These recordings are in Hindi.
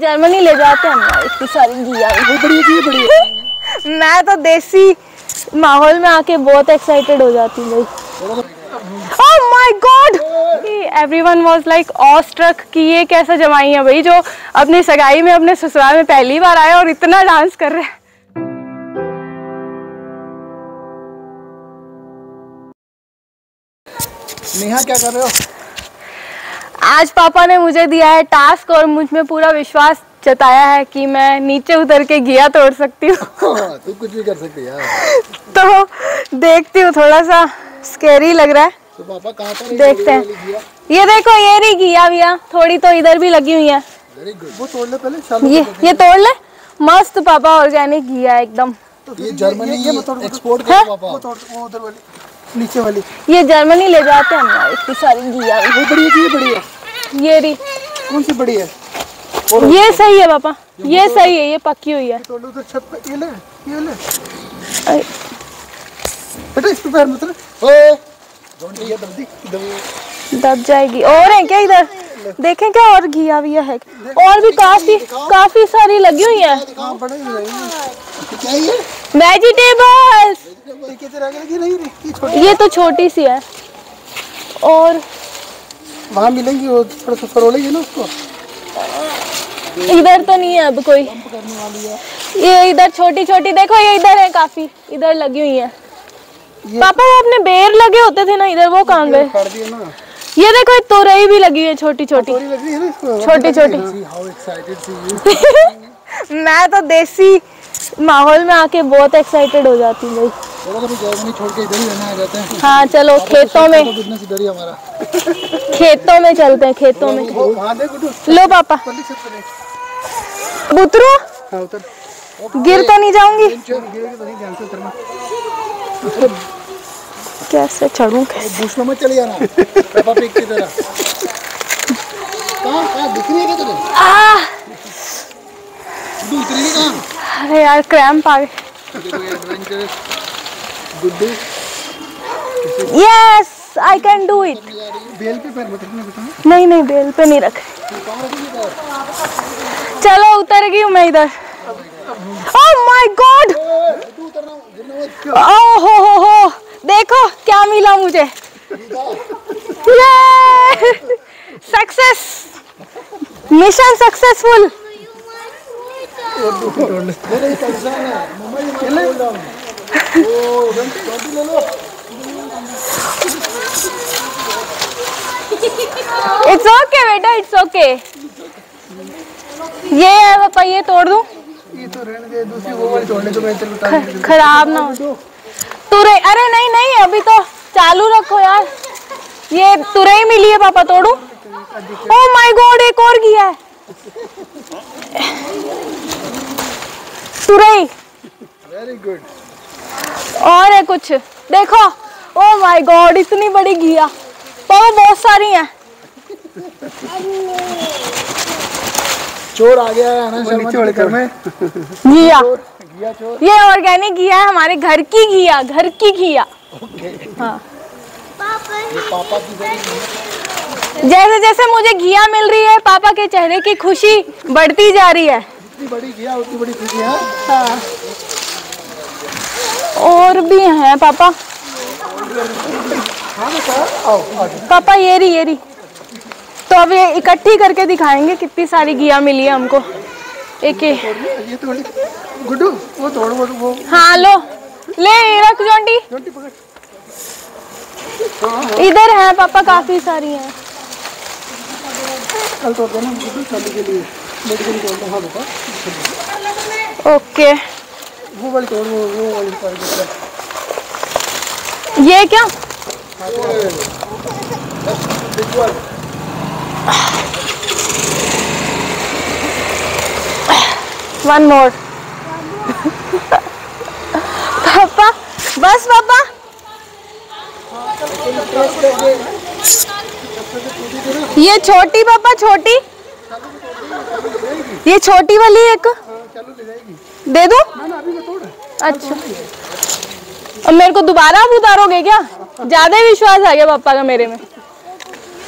जर्मनी ले जाते हैं इतनी सारी घिया। बड़ी मैं तो देसी माहौल में आके बहुत एक्साइटेड हो जाती हूँ भाई। Oh my god, everyone was like awestruck कि ये कैसा जमाई है भाई जो अपनी सगाई में अपने ससुराल में पहली बार आया और इतना डांस कर रहे हैं। नेहा क्या कर रहे हो? आज पापा ने मुझे दिया है टास्क और मुझ में पूरा विश्वास जताया है कि मैं नीचे उतर के घिया तोड़ सकती हूँ। तू कुछ भी कर सकती है यार। तो देखती हूँ, थोड़ा सा स्केरी लग रहा है। तो पापा कहाँ पर देखते हैं? ये देखो, ये नहीं घिया भैया, थोड़ी तो इधर भी लगी हुई है। वो तोड़ ले पहले, ये तोड़ ले। मस्त पापा, ऑर्गेनिक घिया एकदम। ये जर्मनी एक्सपोर्ट करो पापा। वो उधर वाली, नीचे वाली। ये जर्मनी ले जाते हैं हम इतनी सारी घिया। ये री कौन सी बड़ी है? ये सही है पापा, ये सही है, ये पक्की हुई है। तो उधर छत पे ये ले बेटा, इस पे पैर मत रख। ओए डोंट ये जल्दी दब जाएगी। और है क्या इधर? देखें क्या और घिया भी है, और भी काफी सारी लगी हुई है। क्या ये वेजिटेबल्स? ये तो छोटी सी है और वहाँ मिलेगी, वो थोड़ा सा फरोलेगी ना उसको। इधर तो नहीं है अब कोई। ये इधर छोटी छोटी देखो, ये इधर है, काफी इधर लगी हुई है। पापा वो अपने बेर लगे होते थे ना इधर, वो कहाँ गए? ये देखो, ये तोरई भी लगी है छोटी छोटी। छोटी छोटी। मैं तो देसी माहौल में आके बहुत एक्साइटेड हो जाती हूँ। हाँ चलो खेतों में, खेतों में चलते हैं। खेतों में लो पापा, उतरो। गिर तो नहीं जाऊंगी? कैसे चढ़ूं? कैसे मत चली जाना पापा पिक की तरह। दिख रही है क्या? अरे यार क्रैम्प आ गए। Yes I can do it। बेल पे पैर मत रखना बेटा। नहीं नहीं, बेल पे नहीं रख। चलो उतर गई हूँ मैं इधर। Oh my God! Oh हो, देखो क्या मिला मुझे। Success, mission successful. It's okay बेटा, इट्स ओके। ये है पापा, ये तोड़ दूं? ये तो रहने दे, दूसरी वो वाली तोड़ने तो मैं खराब ना हो। तुरई, अरे नहीं नहीं, अभी तो चालू रखो यार। ये तुरई मिली है पापा, तोड़ूं? ओ माय गॉड, एक और घिया है। तुरई वेरी गुड। और है कुछ, देखो। ओ माय गॉड, इतनी बड़ी घिया पापा, बहुत सारी हैं। चोर आ गया है ना शर्मा में। घिया, ये ऑर्गेनिक घिया है, हमारे घर की घिया, घर की घिया। हाँ जैसे जैसे मुझे घिया मिल रही है, पापा के चेहरे की खुशी बढ़ती जा रही है। इतनी बड़ी घिया, उतनी बड़ी खुशी है। हाँ और भी हैं पापा। पापा ये री। तो अब ये इकट्ठी करके दिखाएंगे कितनी सारी घिया मिली है हमको। एक ये तो गुड्डू वो तोड़, वो हाँ लो ले, रख जोंटी पकड़। इधर है पापा, काफी सारी हैं। कल तोड़ देना गुड्डू, चलने के लिए मेडिकल तोड़ दो। हाँ पापा ओके, वो वाली तोड़, वो वाली तोड़। ये क्या? One more। पापा बस पापा। ये छोटी पापा, छोटी, ये छोटी वाली एक दे दो। अच्छा, अब मेरे को दोबारा आप उतारोगे क्या? ज्यादा विश्वास आ गया पापा का मेरे में।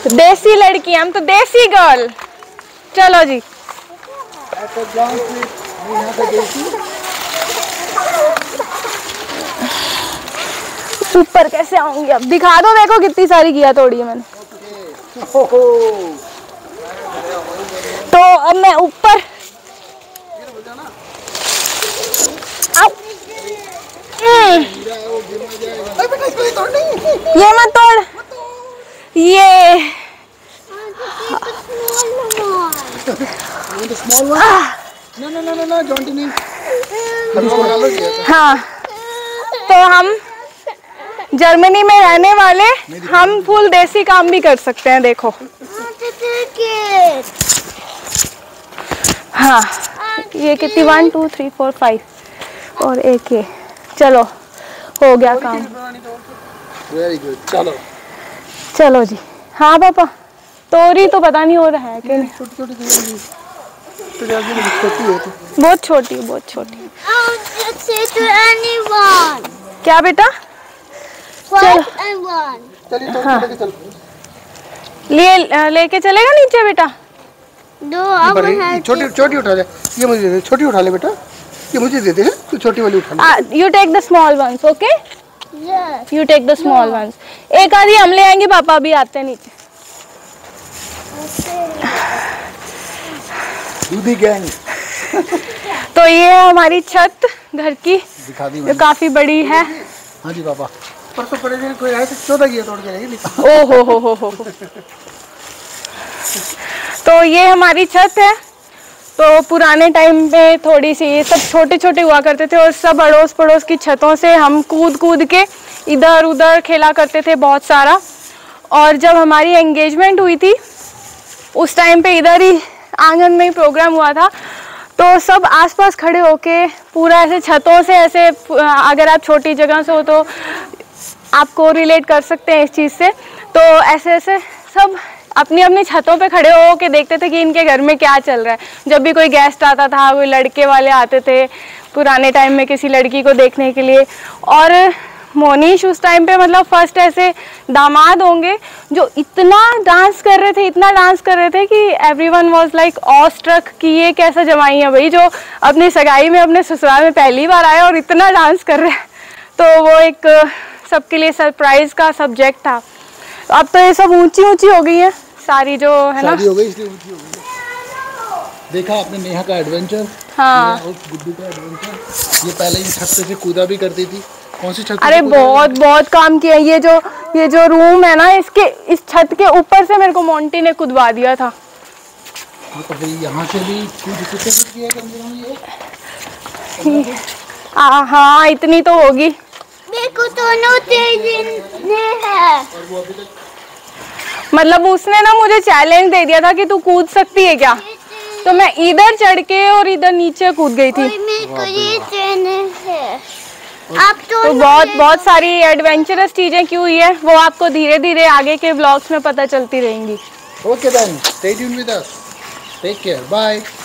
देसी लड़की, हम तो देसी गर्ल। चलो जी। At the ground plate, we have a देसी। ऊपर कैसे आऊंगी अब? दिखा दो देखो कितनी सारी किया तोड़ी है मैंने। तो अब मैं ऊपर। ये मत तोड़। ये small one? No, Jonty नहीं। हाँ, तो हम जर्मनी में रहने वाले हम फुल देसी काम भी कर सकते हैं। देखो हाँ, ये कितनी 1 2 3 4 5 और एक ये। चलो हो गया काम। वेरी गुड, चलो चलो जी। हाँ पापा, तोरी तो पता नहीं हो रहा है कि बहुत छोटी है, बहुत छोटी। क्या बेटा? चलो हाँ, ले लेके चलेगा नीचे बेटा? दो अब छोटी छोटी उठा ले। ये मुझे छोटी उठा ले बेटा, ये मुझे दे दे। तू छोटी वाली उठा ले। You take the small ones, okay? Yes, you take the small ones. एक आधी हम ले आएंगे, पापा अभी आते हैं नीचे। दूधी गैंग। तो ये है हमारी छत घर की, जो काफी बड़ी है। हाँ जी पापा, परसों पड़ेगी कोई आए तो 14 की तोड़ के लेगी। ओ हो। तो ये हमारी छत है। तो पुराने टाइम पे थोड़ी सी ये सब छोटे छोटे हुआ करते थे और सब अड़ोस पड़ोस की छतों से हम कूद के इधर उधर खेला करते थे बहुत सारा। और जब हमारी एंगेजमेंट हुई थी उस टाइम पे इधर ही आंगन में ही प्रोग्राम हुआ था। तो सब आसपास खड़े होके पूरा ऐसे छतों से ऐसे, अगर आप छोटी जगह से हो तो आपको रिलेट कर सकते हैं इस चीज़ से। तो ऐसे ऐसे सब अपनी अपनी छतों पे खड़े हो के देखते थे कि इनके घर में क्या चल रहा है। जब भी कोई गेस्ट आता था, कोई लड़के वाले आते थे पुराने टाइम में किसी लड़की को देखने के लिए। और मोनीश उस टाइम पे मतलब फर्स्ट ऐसे दामाद होंगे जो इतना डांस कर रहे थे, इतना डांस कर रहे थे कि एवरीवन वाज लाइक ऑस्ट्रक कि ये कैसा जमाई है भाई, जो अपनी सगाई में अपने ससुराल में पहली बार आया और इतना डांस कर रहे हैं। तो वो एक सबके लिए सरप्राइज का सब्जेक्ट था। अब तो ये सब ऊंची ऊंची हो गई है सारी, जो है ना, हो गई इसलिए ऊंची हो गई। देखा आपने नेहा का एडवेंचर? हाँ, गुड्डू का एडवेंचर। ये पहले इन छत से कूदा भी करती थी। कौन सी छत? अरे बहुत काम किया। ये जो रूम है ना, इसके इस छत के ऊपर से मेरे को मोंटी ने कूदवा दिया था। तो यहाँ से भी किया कम से कम। हाँ, इतनी तो होगी। मतलब उसने ना मुझे चैलेंज दे दिया था कि तू कूद सकती है क्या, तो मैं इधर चढ़ के और इधर नीचे कूद गई थी। तो बहुत सारी एडवेंचरस चीजें की हुई है, वो आपको धीरे धीरे आगे के व्लॉग्स में पता चलती रहेंगी। Okay then, stay tuned with us, take care, bye.